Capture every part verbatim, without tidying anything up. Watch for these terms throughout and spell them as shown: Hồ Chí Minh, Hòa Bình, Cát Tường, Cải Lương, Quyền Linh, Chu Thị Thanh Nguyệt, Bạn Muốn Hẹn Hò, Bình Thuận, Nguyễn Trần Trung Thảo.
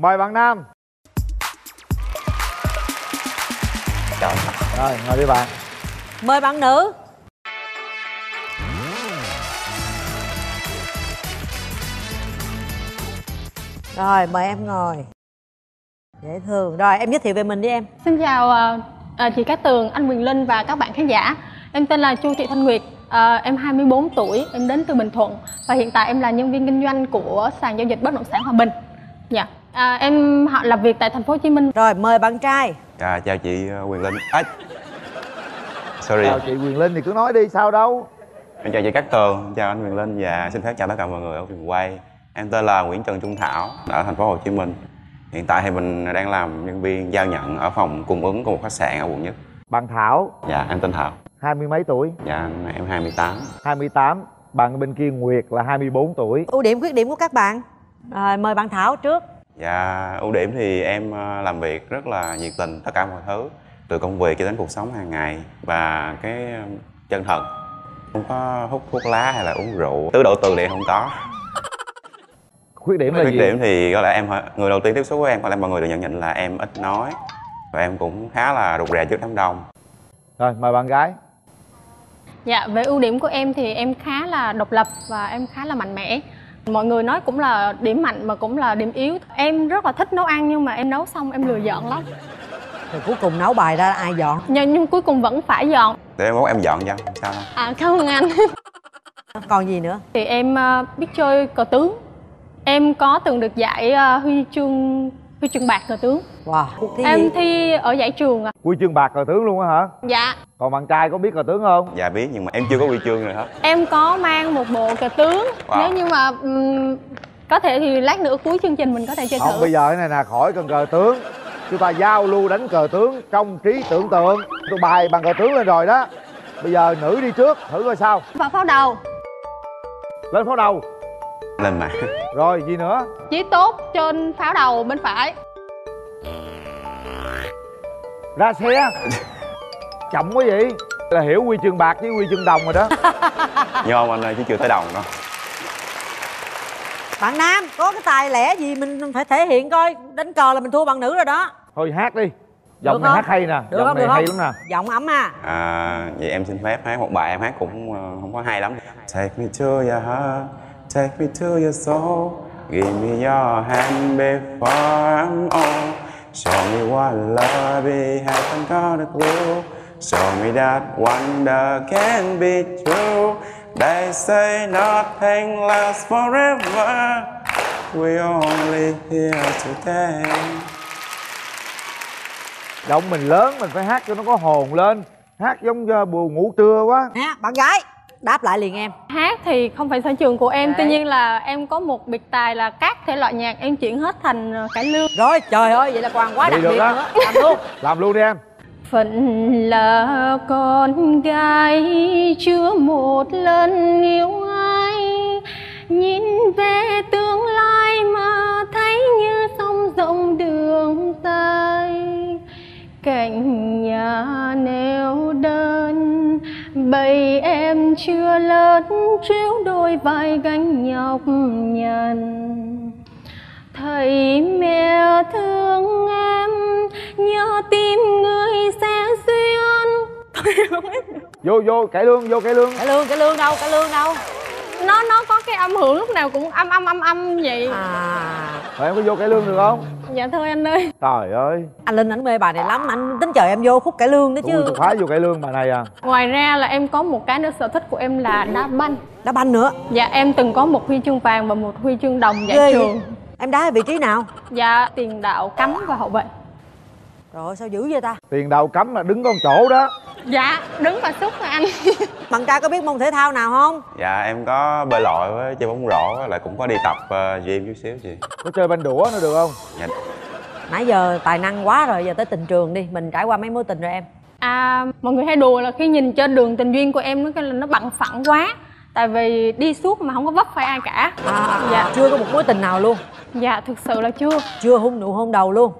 Mời bạn Nam. Trời. Rồi, ngồi đi bạn. Mời bạn nữ. Rồi, mời em ngồi. Dễ thương. Rồi, em giới thiệu về mình đi em. Xin chào uh, chị Cát Tường, anh Quyền Linh và các bạn khán giả. Em tên là Chu Thị Thanh Nguyệt. À, em hai mươi bốn tuổi, em đến từ Bình Thuận và hiện tại em là nhân viên kinh doanh của sàn giao dịch bất động sản Hòa Bình. Dạ. À, em họ làm việc tại thành phố Hồ Chí Minh. Rồi mời bạn trai. À, chào chị Quyền Linh. À, sorry. Chào chị Quyền Linh thì cứ nói đi, sao đâu. Em chào chị Cát Tường, chào anh Quyền Linh và xin phép chào tất cả mọi người ở trường quay. Em tên là Nguyễn Trần Trung Thảo ở thành phố Hồ Chí Minh. Hiện tại thì mình đang làm nhân viên giao nhận ở phòng cung ứng của một khách sạn ở quận nhất. Bạn Thảo. Dạ, em tên Thảo. Hai mươi mấy tuổi? Dạ, em hai mươi tám. hai mươi tám, bạn bên kia Nguyệt là hai mươi bốn tuổi. Ưu điểm, khuyết điểm của các bạn. Rồi, mời bạn Thảo trước. Dạ, ưu điểm thì em làm việc rất là nhiệt tình tất cả mọi thứ, từ công việc cho đến cuộc sống hàng ngày. Và cái chân thật, không có hút thuốc lá hay là uống rượu, tứ độ từ này không có. Khuyết điểm là khuyết gì? Khuyết điểm thì có lẽ em, người đầu tiên tiếp xúc với em, có lẽ mọi người đều nhận định là em ít nói. Và em cũng khá là rụt rè trước đám đông. Rồi, mời bạn gái. Dạ, về ưu điểm của em thì em khá là độc lập và em khá là mạnh mẽ. Mọi người nói cũng là điểm mạnh mà cũng là điểm yếu. Em rất là thích nấu ăn nhưng mà em nấu xong em lười dọn lắm. Thì cuối cùng nấu bài ra ai dọn? Nhưng, nhưng cuối cùng vẫn phải dọn. Để em nấu em dọn cho, sao không? À, cảm ơn anh. Còn gì nữa? Thì em biết chơi cờ tướng. Em có từng được giải huy chương huy chương bạc cờ tướng. Wow. Em gì? Thi ở giải trường à. Huy chương bạc cờ tướng luôn á hả? Dạ. Còn bạn trai có biết cờ tướng không? Dạ biết, nhưng mà em chưa có huy chương rồi hết. Em có mang một bộ cờ tướng. Wow. Nếu như mà um, có thể thì lát nữa cuối chương trình mình có thể chơi không, thử. Bây giờ cái này là khỏi cần cờ tướng. Chúng ta giao lưu đánh cờ tướng trong trí tưởng tượng. Tôi bài bằng cờ tướng lên rồi đó. Bây giờ nữ đi trước, thử coi sao. Và pháo đầu. Lên pháo đầu. Lên mà. Rồi, gì nữa? Chí tốt trên pháo đầu bên phải. Ra xe. Chậm quá vậy. Là hiểu huy chương bạc với huy chương đồng rồi đó. Nhon anh ơi, chứ chưa tới đồng đâu. Bạn Nam, có cái tài lẻ gì mình phải thể hiện coi. Đánh cờ là mình thua bạn nữ rồi đó. Thôi hát đi. Giọng này hát hay nè. Giọng này hay lắm nè. Giọng ấm à. À, vậy em xin phép hát một bài em hát cũng không có hay lắm. Take me to your heart, take me to your soul. Give me your hand before I'm old. Show me what love is, haven't got a clue. Show me that wonder can be true. They say nothing lasts forever. We're only here today. Giọng mình lớn mình phải hát cho nó có hồn lên. Hát giống buồn ngủ trưa quá. Nè, bạn gái, đáp lại liền em. Hát thì không phải sở trường của em. Đấy. Tuy nhiên là em có một biệt tài là các thể loại nhạc em chuyển hết thành cải lương. Rồi, trời ơi, vậy là còn quá đặc biệt nữa. Làm luôn. Làm luôn đi em. Phận là con gái chưa một lần yêu ai, nhìn về tương lai mà thấy như sông rộng đường dài. Cạnh nhà neo đơn, bầy em chưa lớn tríu đôi vai gánh nhọc nhằn. Thầy mẹ thương em, nhớ tim người sẽ duyên. Vô vô cải lương, vô cải lương. Cải lương, cải lương đâu, cải lương đâu. Nó nó có cái âm hưởng lúc nào cũng âm âm âm âm vậy. À. Thôi em có vô cải lương được không? Dạ thôi anh ơi. Trời ơi. Anh Linh ảnh mê bài này lắm, anh tính chờ em vô khúc cải lương đó chứ. Tôi khóa vô cải lương bài này à. Ngoài ra là em có một cái nữa sở thích của em là đá banh. Đá banh nữa? Dạ em từng có một huy chương vàng và một huy chương đồng giải Dê. trường. Em đá ở vị trí nào? Dạ tiền đạo, cấm và hậu vệ. Rồi sao dữ vậy ta? Tiền đạo, cấm là đứng con chỗ đó. Dạ đứng và sút rồi anh. Bạn trai có biết môn thể thao nào không? Dạ em có bơi lội với chơi bóng rổ, với lại cũng có đi tập uh, gym chút xíu chị. Có chơi banh đũa nữa được không? Dạ. Nãy giờ tài năng quá rồi, giờ tới tình trường đi. Mình trải qua mấy mối tình rồi em? À, mọi người hay đùa là khi nhìn trên đường tình duyên của em nó cái là nó bằng phẳng quá. Tại vì đi suốt mà không có vấp phải ai cả. À, dạ. Chưa có một mối tình nào luôn? Dạ thực sự là chưa. Chưa hôn nụ hôn đầu luôn?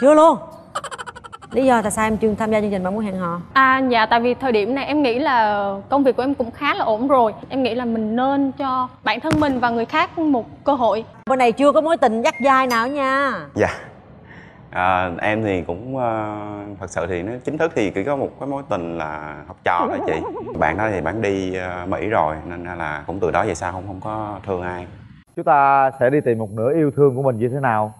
Chưa luôn. Lý do tại sao em chưa tham gia chương trình Bạn Muốn Hẹn Hò? À, dạ tại vì thời điểm này em nghĩ là công việc của em cũng khá là ổn rồi. Em nghĩ là mình nên cho bản thân mình và người khác một cơ hội. Bên này chưa có mối tình dắt dai nào nha. Dạ à, em thì cũng uh, thật sự thì nó chính thức thì chỉ có một cái mối tình là học trò đó chị. Bạn đó thì bạn đi uh, Mỹ rồi nên là cũng từ đó về sau không không có thương ai. Chúng ta sẽ đi tìm một nửa yêu thương của mình như thế nào?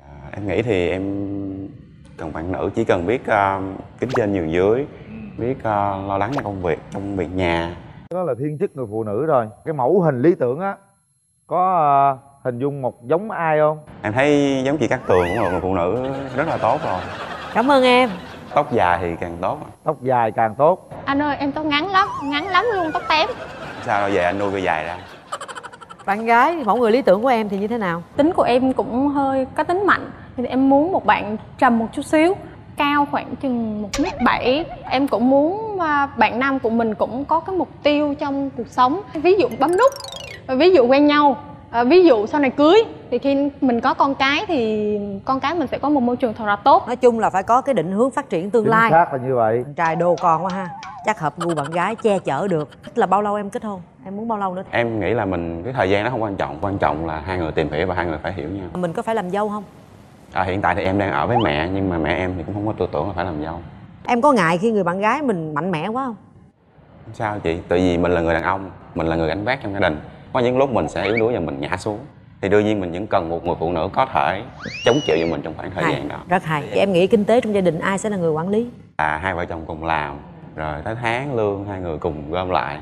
À, em nghĩ thì em cần bạn nữ chỉ cần biết uh, kính trên nhường dưới, biết uh, lo lắng cho công việc, trong việc nhà. Đó là thiên chức người phụ nữ rồi. Cái mẫu hình lý tưởng á, có uh, hình dung một giống ai không? Em thấy giống chị Cát Tường cũng là người phụ nữ rất là tốt rồi. Cảm ơn em. Tóc dài thì càng tốt. Tóc dài càng tốt. Anh ơi em tóc ngắn lắm, ngắn lắm luôn, tóc tém. Sao về anh nuôi cái dài ra? Bạn gái, mẫu người lý tưởng của em thì như thế nào? Tính của em cũng hơi có tính mạnh. Thì em muốn một bạn trầm một chút xíu, cao khoảng chừng một mét bảy. Em cũng muốn bạn nam của mình cũng có cái mục tiêu trong cuộc sống. Ví dụ bấm nút, ví dụ quen nhau, ví dụ sau này cưới. Thì khi mình có con cái thì con cái mình sẽ có một môi trường thật là tốt. Nói chung là phải có cái định hướng phát triển tương lai. Chính xác là như vậy. Con trai đồ con quá ha, chắc hợp gu bạn gái, che chở được. Là bao lâu em kết hôn? Em muốn bao lâu nữa? Em nghĩ là mình cái thời gian đó không quan trọng. Quan trọng là hai người tìm hiểu và hai người phải hiểu nhau. Mình có phải làm dâu không? À, hiện tại thì em đang ở với mẹ nhưng mà mẹ em thì cũng không có tư tưởng là phải làm dâu. Em có ngại khi người bạn gái mình mạnh mẽ quá không? Sao chị? Tại vì mình là người đàn ông, mình là người gánh vác trong gia đình. Có những lúc mình sẽ yếu đuối và mình ngã xuống. Thì đương nhiên mình vẫn cần một người phụ nữ có thể chống chịu cho mình trong khoảng thời hay. gian đó. Rất hay. Thì em nghĩ kinh tế trong gia đình ai sẽ là người quản lý? À, hai vợ chồng cùng làm, rồi tới tháng lương hai người cùng gom lại.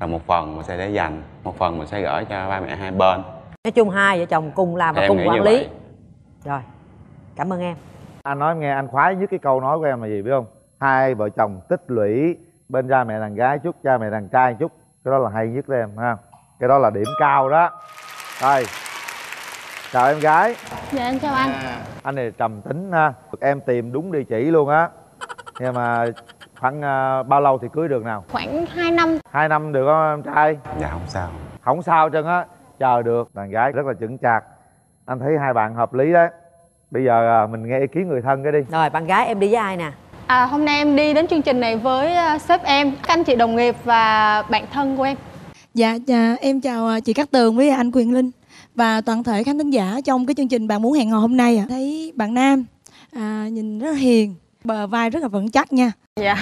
Là một phần mình sẽ để dành, một phần mình sẽ gửi cho ba mẹ hai bên. Nói chung hai vợ chồng cùng làm và em cùng quản lý. Rồi. Cảm ơn em. Anh nói nghe anh khoái nhất cái câu nói của em là gì biết không? Hai vợ chồng tích lũy bên cha mẹ đàn gái chút, cha mẹ đàn trai chút. Cái đó là hay nhất đó em ha. Cái đó là điểm cao đó. Rồi. Chào em gái. Dạ em chào anh. Anh này trầm tính ha. Em tìm đúng địa chỉ luôn á. Nhưng mà khoảng uh, bao lâu thì cưới được nào? Khoảng hai năm. Hai năm được không em trai? Dạ không sao. Không sao trơn á. Chờ được. Đàn gái rất là chững chạc. Anh thấy hai bạn hợp lý đấy. Bây giờ mình nghe ý kiến người thân cái đi. Rồi bạn gái em đi với ai nè? À, hôm nay em đi đến chương trình này với sếp em, các anh chị đồng nghiệp và bạn thân của em. Dạ, dạ em chào chị Cát Tường với anh Quyền Linh và toàn thể khán thính giả trong cái chương trình Bạn Muốn Hẹn Hò hôm nay. Thấy bạn nam à, nhìn rất hiền, bờ vai rất là vững chắc nha. Dạ.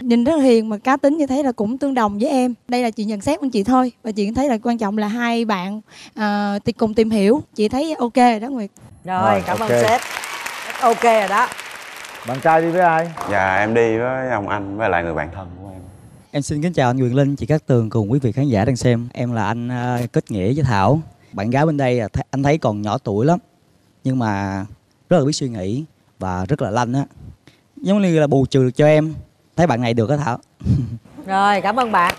Nhìn rất là hiền mà cá tính như thế là cũng tương đồng với em. Đây là chị nhận xét của chị thôi. Và chị thấy là quan trọng là hai bạn à, cùng tìm hiểu. Chị thấy ok đó Nguyệt. Rồi, rồi cảm okay. ơn sếp. Ok rồi đó. Bạn trai đi với ai? Dạ em đi với ông anh với lại người bạn thân của em. Em xin kính chào anh Quyền Linh, chị Cát Tường cùng quý vị khán giả đang xem. Em là anh uh, Kết Nghĩa với Thảo. Bạn gái bên đây th anh thấy còn nhỏ tuổi lắm. Nhưng mà rất là biết suy nghĩ và rất là lanh á. Giống như là bù trừ được cho em. Thấy bạn này được á Thảo. Rồi cảm ơn bạn.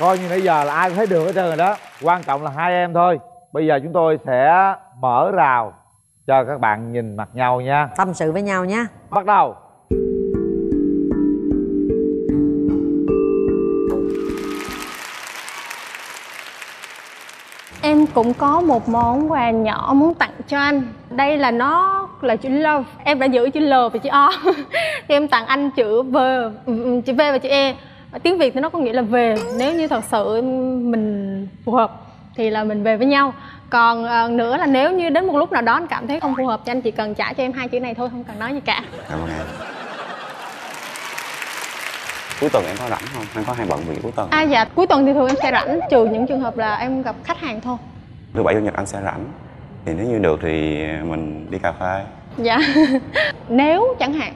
Coi như nãy giờ là ai cũng thấy được hết trơn rồi đó. Quan trọng là hai em thôi. Bây giờ chúng tôi sẽ mở rào cho các bạn nhìn mặt nhau nha. Tâm sự với nhau nha. Bắt đầu. Em cũng có một món quà nhỏ muốn tặng cho anh. Đây là nó là chữ love. Em đã giữ chữ L và chữ O. Thì em tặng anh chữ V, chữ V và chữ E. Tiếng Việt thì nó có nghĩa là về. Nếu như thật sự mình phù hợp thì là mình về với nhau. Còn uh, nữa là nếu như đến một lúc nào đó anh cảm thấy không phù hợp thì anh chỉ cần trả cho em hai chữ này thôi, không cần nói gì cả. Cảm ơn em. Cuối tuần em có rảnh không? Anh có hay bận việc cuối tuần? À dạ, cuối tuần thì thường em sẽ rảnh, trừ những trường hợp là em gặp khách hàng thôi. Thứ bảy chủ nhật anh sẽ rảnh. Thì nếu như được thì mình đi cà phê. Dạ. Nếu chẳng hạn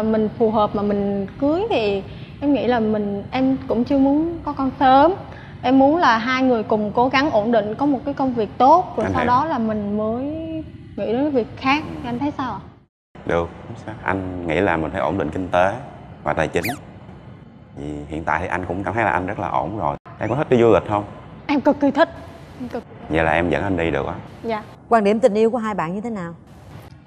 uh, mình phù hợp mà mình cưới thì em nghĩ là mình em cũng chưa muốn có con sớm. Em muốn là hai người cùng cố gắng ổn định, có một cái công việc tốt. Rồi anh sau hiểu. Đó là mình mới nghĩ đến việc khác. Anh thấy sao ạ? Được, không sao. Anh nghĩ là mình phải ổn định kinh tế và tài chính. Vì hiện tại thì anh cũng cảm thấy là anh rất là ổn rồi. Em có thích đi du lịch không? Em cực kỳ thích. Em cực... Vậy là em dẫn anh đi được á? Dạ. Quan điểm tình yêu của hai bạn như thế nào?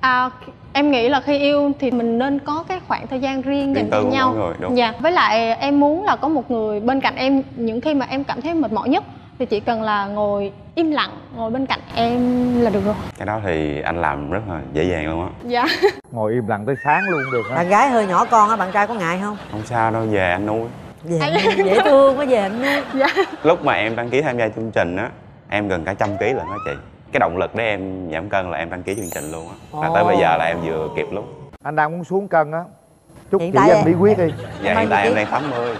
À, em nghĩ là khi yêu thì mình nên có cái khoảng thời gian riêng dành cho nhau. Dạ. Với lại em muốn là có một người bên cạnh em những khi mà em cảm thấy mệt mỏi nhất. thì chỉ cần là ngồi im lặng, ngồi bên cạnh em là được rồi. Cái đó thì anh làm rất là dễ dàng luôn á. Dạ. Ngồi im lặng tới sáng luôn được á. Bạn gái hơi nhỏ con á, bạn trai có ngại không? Không sao đâu, về anh nuôi. Về anh nuôi, dễ thương quá, về anh nuôi. Dạ. Lúc mà em đăng ký tham gia chương trình á, em gần cả trăm ký lận á chị. Cái động lực để em giảm cân là em đăng ký chương trình luôn á. Là tới bây giờ là em vừa kịp lúc. Anh đang muốn xuống cân á. Chúc hiện chị tại anh bí quyết đi. Dạ, hiện tại em đang tám mươi.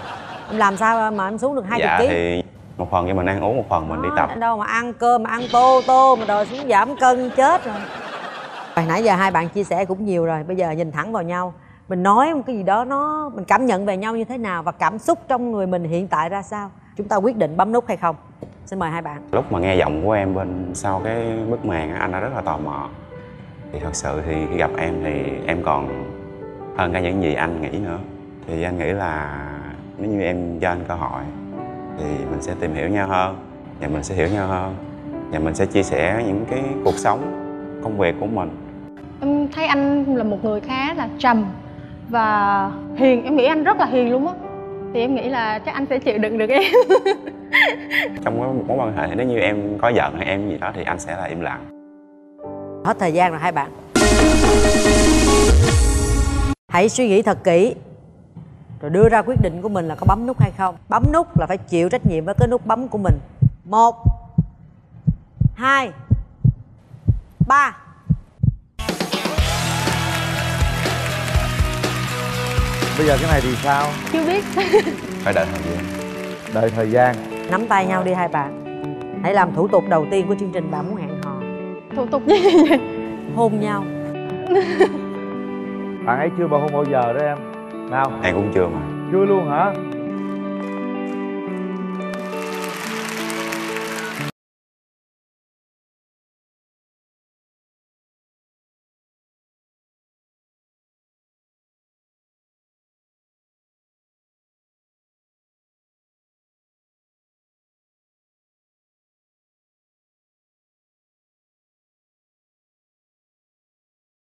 Em làm sao mà em xuống được hai mươi dạ, ký? Thì một phần cho mình ăn uống, một phần mình đó, đi tập. Đâu mà ăn cơm mà ăn tô tô mà đòi xuống giảm cân chết rồi. Hồi nãy giờ hai bạn chia sẻ cũng nhiều rồi, bây giờ nhìn thẳng vào nhau, mình nói một cái gì đó nó mình cảm nhận về nhau như thế nào và cảm xúc trong người mình hiện tại ra sao, chúng ta quyết định bấm nút hay không. Xin mời hai bạn. Lúc mà nghe giọng của em bên sau cái bức màn, anh đã rất là tò mò. Thì thật sự thì khi gặp em thì em còn hơn cả những gì anh nghĩ nữa. Thì anh nghĩ là nếu như em cho anh cơ hội thì mình sẽ tìm hiểu nhau hơn, và mình sẽ hiểu nhau hơn, và mình sẽ chia sẻ những cái cuộc sống, công việc của mình. Em thấy anh là một người khá là trầm và hiền, em nghĩ anh rất là hiền luôn á. Thì em nghĩ là chắc anh sẽ chịu đựng được em. Trong một mối quan hệ, nếu như em có giận hay em gì đó thì anh sẽ là im lặng. Hết thời gian rồi hai bạn. Hãy suy nghĩ thật kỹ rồi đưa ra quyết định của mình là có bấm nút hay không. Bấm nút là phải chịu trách nhiệm với cái nút bấm của mình. Một hai ba. Bây giờ cái này thì sao? Chưa biết. Phải đợi thời gian. Đợi thời gian. Nắm tay nhau đi hai bạn. Hãy làm thủ tục đầu tiên của chương trình Bạn Muốn Hẹn Hò. Thủ tục gì vậy? Hôn nhau. Bạn ấy chưa bao hôn bao giờ đó em. Nào. Em cũng chưa mà. Chưa luôn hả?